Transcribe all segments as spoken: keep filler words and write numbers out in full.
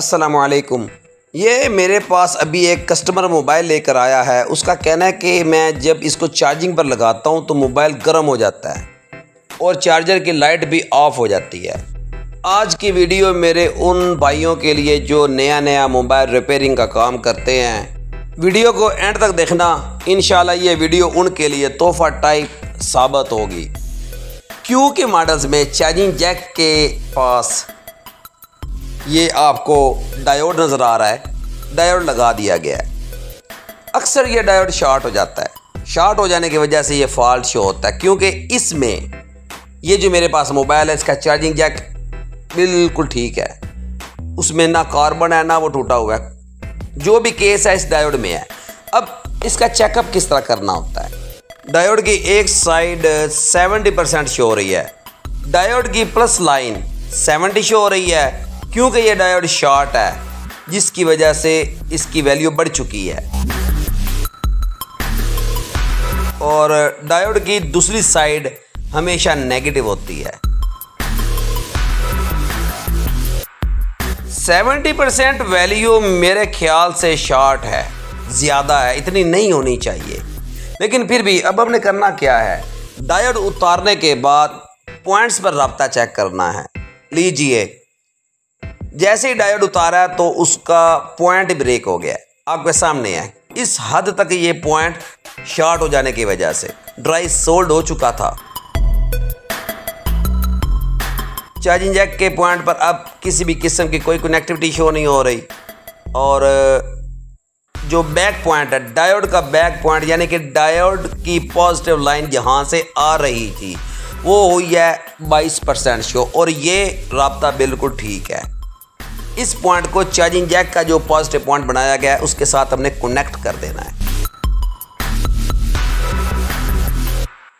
अस्सलामुअलैकुम। ये मेरे पास अभी एक कस्टमर मोबाइल लेकर आया है। उसका कहना है कि मैं जब इसको चार्जिंग पर लगाता हूँ तो मोबाइल गर्म हो जाता है और चार्जर की लाइट भी ऑफ हो जाती है। आज की वीडियो मेरे उन भाइयों के लिए जो नया नया मोबाइल रिपेयरिंग का काम करते हैं। वीडियो को एंड तक देखना, इंशाल्लाह ये वीडियो उनके लिए तोहफा टाइप साबित होगी। क्यू के मॉडल्स में चार्जिंग जैक के पास ये आपको डायोड नज़र आ रहा है, डायोड लगा दिया गया है। अक्सर ये डायोड शॉर्ट हो जाता है। शॉर्ट हो जाने की वजह से ये फॉल्ट शो होता है, क्योंकि इसमें ये जो मेरे पास मोबाइल है इसका चार्जिंग जैक बिल्कुल ठीक है, उसमें ना कार्बन है ना वो टूटा हुआ है। जो भी केस है इस डायोड में है। अब इसका चेकअप किस तरह करना होता है। डायोड की एक साइड सत्तर परसेंट शो हो रही है, डायोड की प्लस लाइन सत्तर शो हो रही है, क्योंकि ये डायोड शॉर्ट है जिसकी वजह से इसकी वैल्यू बढ़ चुकी है। और डायोड की दूसरी साइड हमेशा नेगेटिव होती है। सत्तर परसेंट वैल्यू मेरे ख्याल से शॉर्ट है, ज़्यादा है, इतनी नहीं होनी चाहिए। लेकिन फिर भी अब हमने करना क्या है, डायोड उतारने के बाद पॉइंट्स पर रब्ता चेक करना है। लीजिए जैसे ही डायोड उतारा तो उसका पॉइंट ब्रेक हो गया, आपके सामने है। इस हद तक ये पॉइंट शॉर्ट हो जाने की वजह से ड्राई सोल्ड हो चुका था। चार्जिंग जैक के पॉइंट पर अब किसी भी किस्म की कोई कनेक्टिविटी शो नहीं हो रही। और जो बैक पॉइंट है, डायोड का बैक पॉइंट यानी कि डायोड की पॉजिटिव लाइन जहाँ से आ रही थी वो हुई है बाईस परसेंट शो, और ये राब्ता बिल्कुल ठीक है। इस पॉइंट को चार्जिंग जैक का जो पॉजिटिव पॉइंट बनाया गया है उसके साथ हमने कनेक्ट कर देना है।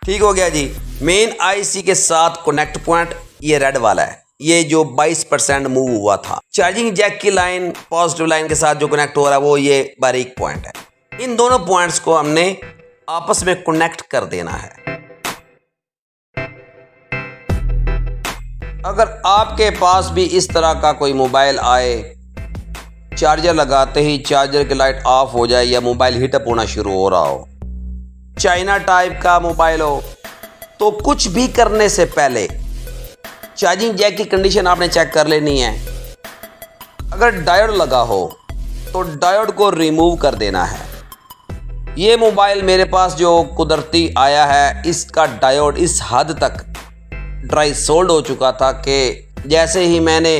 ठीक हो गया जी। मेन आईसी के साथ कनेक्ट पॉइंट ये रेड वाला है, ये जो बाईस परसेंट मूव हुआ था। चार्जिंग जैक की लाइन पॉजिटिव लाइन के साथ जो कनेक्ट हो रहा है वो ये बारीक पॉइंट है। इन दोनों पॉइंट्स को हमने आपस में कनेक्ट कर देना है। अगर आपके पास भी इस तरह का कोई मोबाइल आए, चार्जर लगाते ही चार्जर की लाइट ऑफ हो जाए या मोबाइल हीटअप होना शुरू हो रहा हो, चाइना टाइप का मोबाइल हो, तो कुछ भी करने से पहले चार्जिंग जैक की कंडीशन आपने चेक कर लेनी है। अगर डायोड लगा हो तो डायोड को रिमूव कर देना है। ये मोबाइल मेरे पास जो कुदरती आया है इसका डायोड इस हद तक ड्राई सोल्ड हो चुका था कि जैसे ही मैंने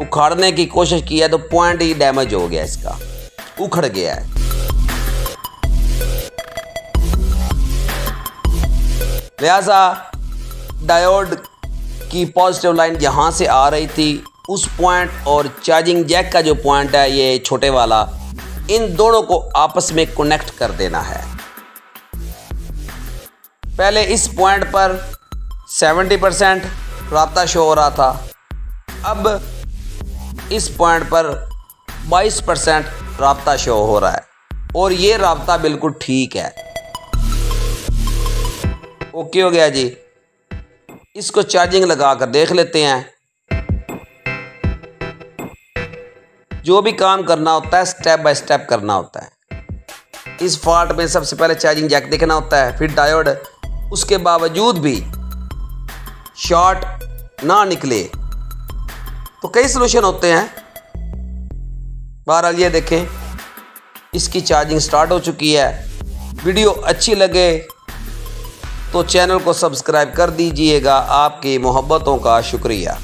उखाड़ने की कोशिश की है तो पॉइंट ही डैमेज हो गया, इसका उखड़ गया है। लिहाजा डायोड की पॉजिटिव लाइन जहाँ से आ रही थी उस पॉइंट और चार्जिंग जैक का जो पॉइंट है ये छोटे वाला, इन दोनों को आपस में कनेक्ट कर देना है। पहले इस पॉइंट पर सत्तर परसेंट राब्ता शो हो रहा था, अब इस पॉइंट पर बाईस परसेंट राब्ता शो हो रहा है, और ये राब्ता बिल्कुल ठीक है। ओके हो गया जी। इसको चार्जिंग लगा कर देख लेते हैं। जो भी काम करना होता है स्टेप बाय स्टेप करना होता है। इस फॉल्ट में सबसे पहले चार्जिंग जैक देखना होता है, फिर डायोड। उसके बावजूद भी शॉर्ट ना निकले तो कई सलूशन होते हैं। बहरहाल ये देखें इसकी चार्जिंग स्टार्ट हो चुकी है। वीडियो अच्छी लगे तो चैनल को सब्सक्राइब कर दीजिएगा। आपकी मोहब्बतों का शुक्रिया।